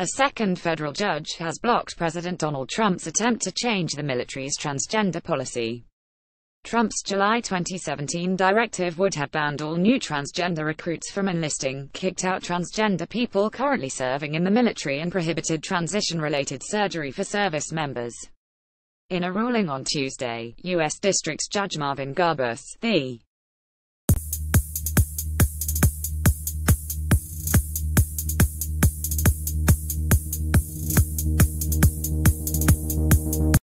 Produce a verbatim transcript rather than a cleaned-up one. A second federal judge has blocked President Donald Trump's attempt to change the military's transgender policy. Trump's July twenty seventeen directive would have banned all new transgender recruits from enlisting, kicked out transgender people currently serving in the military, and prohibited transition-related surgery for service members. In a ruling on Tuesday, U S District Judge Marvin Garbus, the